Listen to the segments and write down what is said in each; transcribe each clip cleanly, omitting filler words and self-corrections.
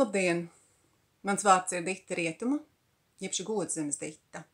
Labdien! Mans vārds ir Ditta Rietuma, jebši Godzemes Ditta.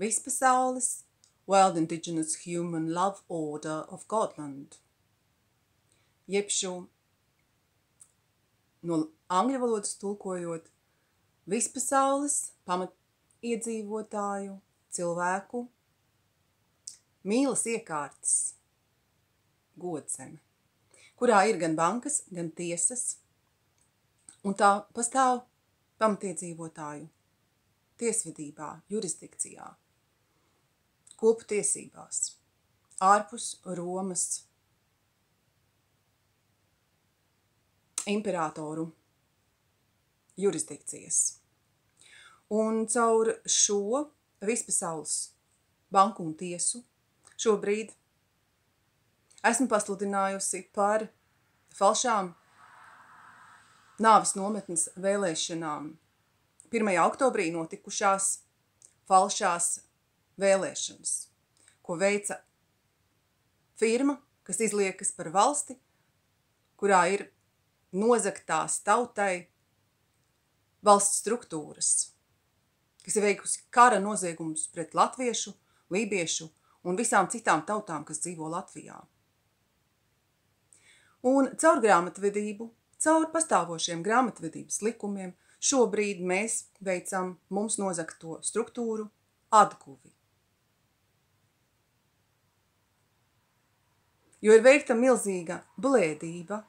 Vispasaules Wild Indigenous Human Love Order of Godland. Jebšu no angļu valodas tulkojot vispasaules pamatiedzīvotāju cilvēku mīlas iekārtas godzeme, kurā ir gan bankas, gan tiesas, un tā pastāv pamatiedzīvotāju tiesvedībā, jurisdikcijā, kopu tiesībās, ārpus Romas imperatoru jurisdikcijas. Un caur šo vispasaules banku un tiesu šobrīd esmu pasludinājusi par falšām nāves nometnes vēlēšanām, 1. oktobrī notikušās falšās vēlēšanas, ko veica firma, kas izliekas par valsti, kurā ir nozaktās tautai valsts struktūras, kas ir veikusi kara noziegumus pret latviešu, lībiešu un visām citām tautām, kas dzīvo Latvijā. Un caur grāmatvedību, caur pastāvošiem grāmatvedības likumiem šobrīd mēs veicam mums nozakto struktūru atguvi. Jo ir veikta milzīga blēdība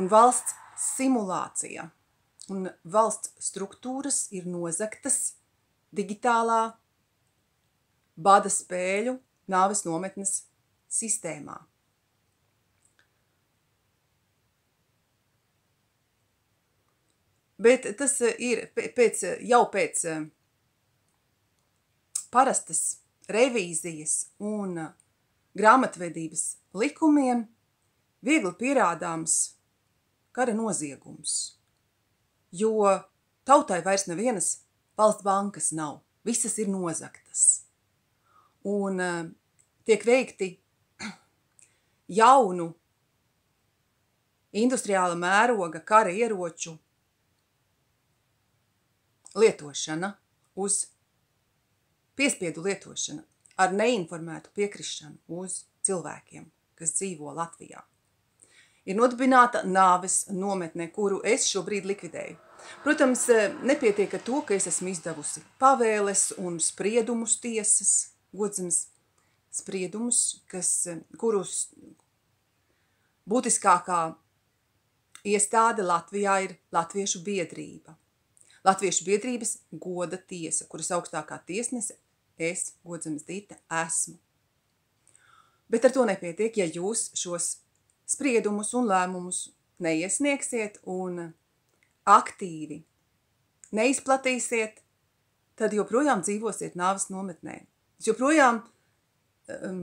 un valsts simulācija, un valsts struktūras ir nozaktas digitālā bada spēļu nāves nometnes sistēmā. Bet tas ir jau pēc parastas revīzijas un grāmatvedības likumiem viegli pierādāms kara noziegums, jo tautai vairs nevienas valsts bankas nav, visas ir nozaktas. Un tiek veikti jaunu industriāla mēroga kara ieroču lietošana, uz piespiedu lietošana ar neinformētu piekrišanu uz cilvēkiem, kas dzīvo Latvijā. Ir nodibināta nāves nometne, kuru es šobrīd likvidēju. Protams, nepietiek ar to, ka es esmu izdevusi pavēles un spriedumus tiesas, Godzemes spriedumus, kurus būtiskākā iestāde Latvijā ir Latviešu biedrība. Latviešu biedrības goda tiesa, kuras augstākā tiesnese es, Godzemes Ditta, esmu. Bet ar to nepietiek, ja jūs šos spriedumus un lēmumus neiesniegsiet un aktīvi neizplatīsiet, tad joprojām dzīvosiet nāves nometnē. Joprojām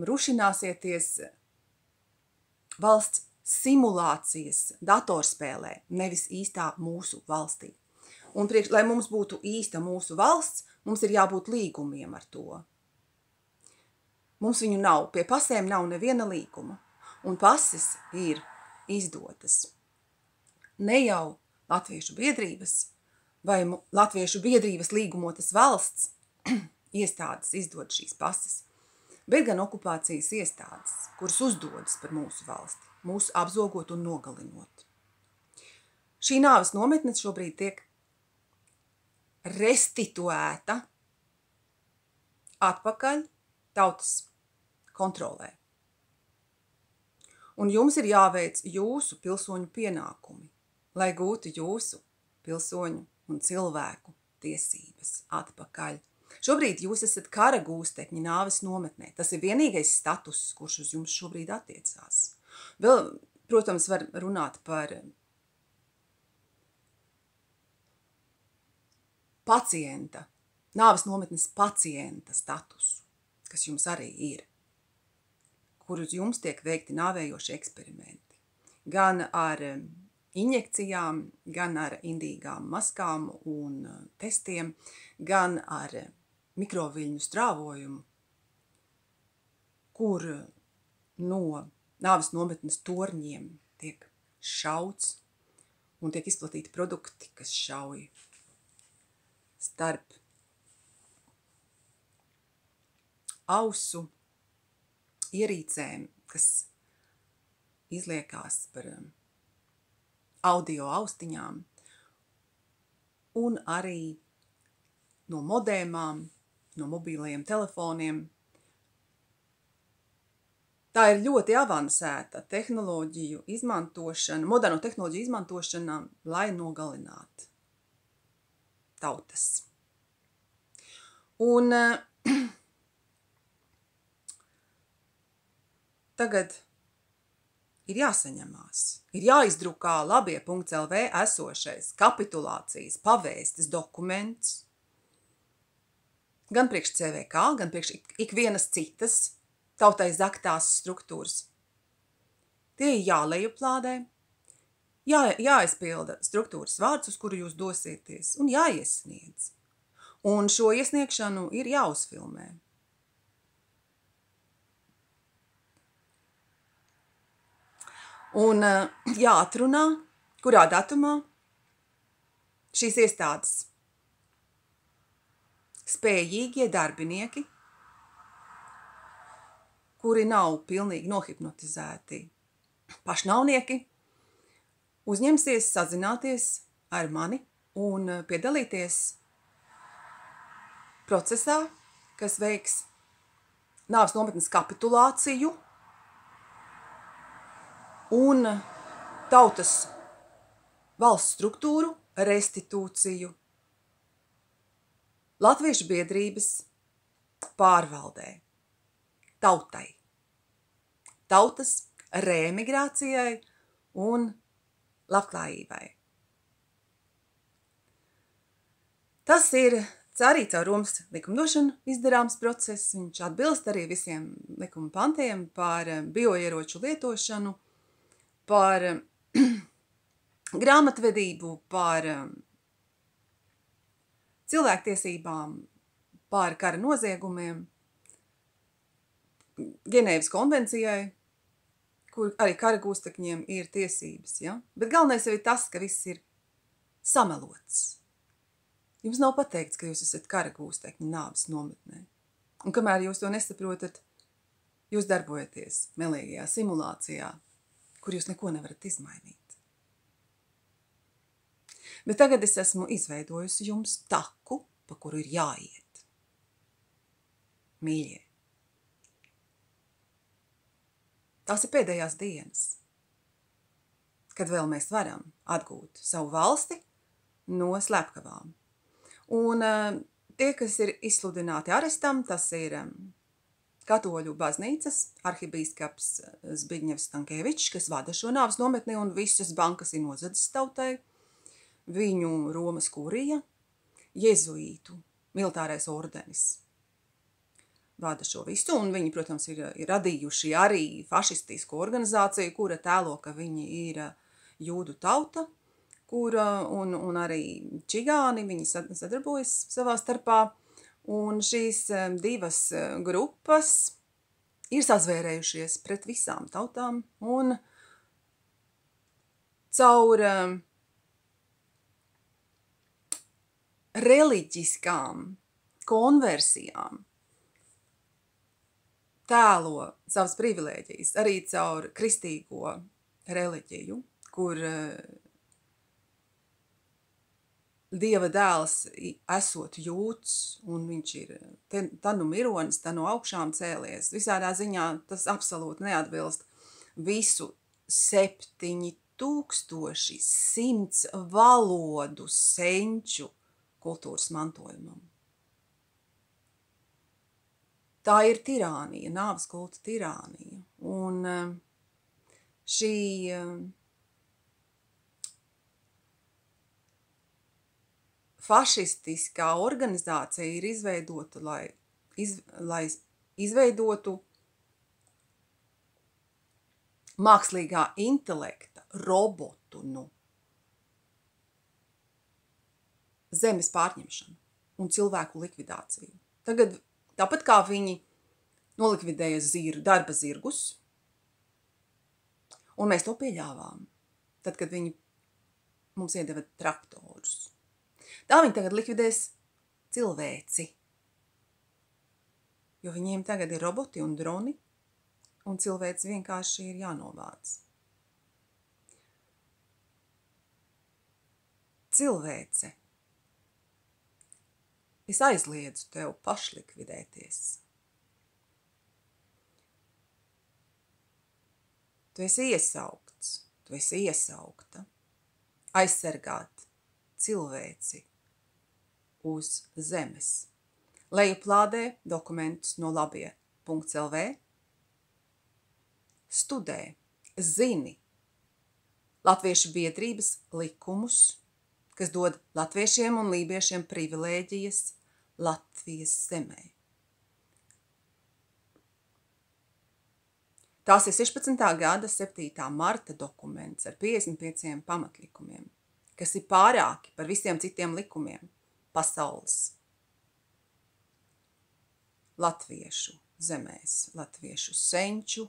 rušināsieties valsts simulācijas datorspēlē, nevis īstā mūsu valstī. Un priekš, lai mums būtu īsta mūsu valsts, mums ir jābūt līgumiem ar to. Mums viņu nav, pie pasēm nav neviena līguma. Un pases ir izdotas ne jau Latviešu biedrības vai Latviešu biedrības līgumotas valsts iestādes izdod šīs pases, bet gan okupācijas iestādes, kuras uzdodas par mūsu valsti, mūsu apzogot un nogalinot. Šī nāves nometne šobrīd tiek restituēta atpakaļ tautas kontrolē. Un jums ir jāveic jūsu pilsoņu pienākumi, lai gūtu jūsu pilsoņu un cilvēku tiesības atpakaļ. Šobrīd jūs esat kara gūstekņi nāves nometnē. Tas ir vienīgais status, kurš uz jums šobrīd attiecās. Vēl, protams, var runāt par pacienta, nāves nometnes pacienta statusu, kas jums arī ir, kur uz jums tiek veikti nāvējoši eksperimenti. Gan ar injekcijām, gan ar indīgām maskām un testiem, gan ar mikroviļņu strāvojumu, kur no nāves nometnes torņiem tiek šauts un tiek izplatīti produkti, kas šauj starp ausu ierīcēm, kas izliekās par audio austiņām, un arī no modēmām, no mobīlajiem telefoniem. Tā ir ļoti avansēta tehnoloģiju izmantošana, moderno tehnoloģiju izmantošana, lai nogalinātu tautas. Un tagad ir jāsaņemās, ir jāizdrukā LaBie.lv esošais kapitulācijas pavēstes dokuments, gan priekš CVK, gan priekš ikvienas citas tautai zaktās struktūras. Tie ir jālejuplādē, jāizpilda struktūras vārds, uz kuru jūs dosieties, un jāiesniedz. Un šo iesniegšanu ir jāuzfilmē. Un jāatrunā, kurā datumā šīs iestādes spējīgie darbinieki, kuri nav pilnīgi nohipnotizēti pašnāvnieki, uzņemsies sazināties ar mani un piedalīties procesā, kas veiks nāves nometnes kapitulāciju un tautas valsts struktūru restitūciju Latviešu biedrības pārvaldē, tautai, tautas reemigrācijai un labklājībai. Tas ir arī caur Romas likumdošanu izdarāms process, viņš atbilst arī visiem likuma pantiem par bioieroču lietošanu, par grāmatvedību, par cilvēktiesībām, par kara noziegumiem, Ženēvas konvencijai, kur arī kara gūstekņiem ir tiesības. Ja? Bet galvenais jau ir tas, ka viss ir samelots. Jums nav pateikts, ka jūs esat kara gūstekņi nāves nometnē. Un kamēr jūs to nesaprotat, jūs darbojaties melīgajā simulācijā, kur jūs neko nevarat izmainīt. Bet tagad es esmu izveidojusi jums taku, pa kuru ir jāiet. Mīļie. Tās ir pēdējās dienas, kad vēl mēs varam atgūt savu valsti no slepkavām. Un tie, kas ir izsludināti arestam, tas ir Katoļu baznīcas arhibīskaps Zbiņevs Stankēvičs, kas vada šo nāves nometni un visas bankas ir nozadzis tautai, viņu Romas kurija, Jezuītu militārais ordenis vada šo visu, un viņi, protams, ir radījuši arī fašistisku organizāciju, kura tēlo, ka viņi ir jūdu tauta, un arī čigāni, viņi sadarbojas savā starpā, un šīs divas grupas ir sazvērējušies pret visām tautām, un caur reliģiskām konversijām tēlo savas privilēģijas, arī caur kristīgo reliģiju, kur Dieva dēls esot jūts, un viņš ir tanu mironis, tanu augšām cēlies. Visādā ziņā tas absolūti neatbilst visu 7100 valodu senču kultūras mantojumam. Tā ir tirānija, nāves kulta tirānija, un šī fašistiskā organizācija ir izveidota, lai izveidotu mākslīgā intelekta robotu nu zemes pārņemšanu un cilvēku likvidāciju. Tagad tāpat kā viņi nolikvidēja darba zirgus, un mēs to pieļāvām, tad, kad viņi mums iedeva traktorus. Tā viņi tagad likvidēs cilvēci, jo viņiem tagad ir roboti un droni, un cilvēks vienkārši ir jānovāc. Cilvēce, es aizliedzu tev pašlikvidēties. Tu esi iesaukts, tu esi iesaukta, aizsargāt cilvēci uz zemes. Lejuplādē dokumentus no LaBie.lv, studē, zini latviešu biedrības likumus, kas dod latviešiem un lībiešiem privilēģijas Latvijas zemē. Tās ir 16. gada 7. marta dokuments ar 55 pamatlikumiem, kas ir pārāki par visiem citiem likumiem pasaules. Latviešu zemēs, latviešu senču,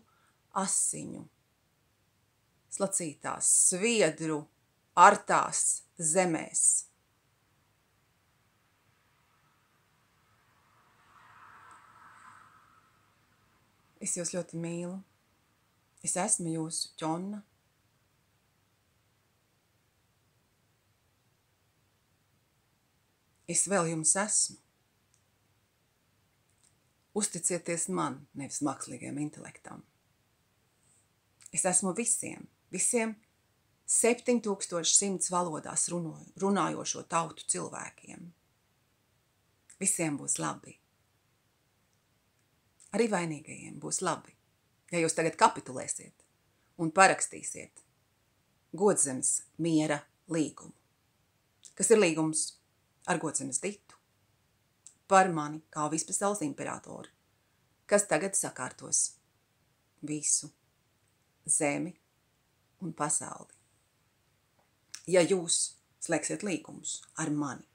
asiņu, slacītās, sviedru, artās zemēs. Es jūs ļoti mīlu. Es esmu jūsu Jonna. Es vēl jums esmu. Uzticieties man, nevis mākslīgiem intelektam. Es esmu visiem 7100 valodās runājošo tautu cilvēkiem. Visiem būs labi. Arī vainīgajiem būs labi. Ja jūs tagad kapitulēsiet un parakstīsiet Godzemes miera līgumu, kas ir līgums ar Godzemes Ditu par mani kā vispasaules imperatoru, kas tagad sakārtos visu zemi un pasauli. Ja jūs slēgsiet līgumus ar mani.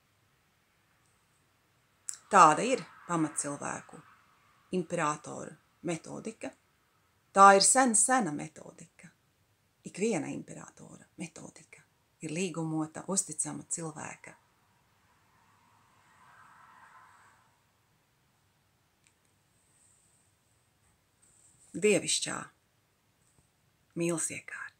Tāda ir pamatcilvēku imperatoru metodika. Tā ir sena metodika, ikviena imperatora metodika ir līgumota, uzticama cilvēka. Dievišķā mīlestība.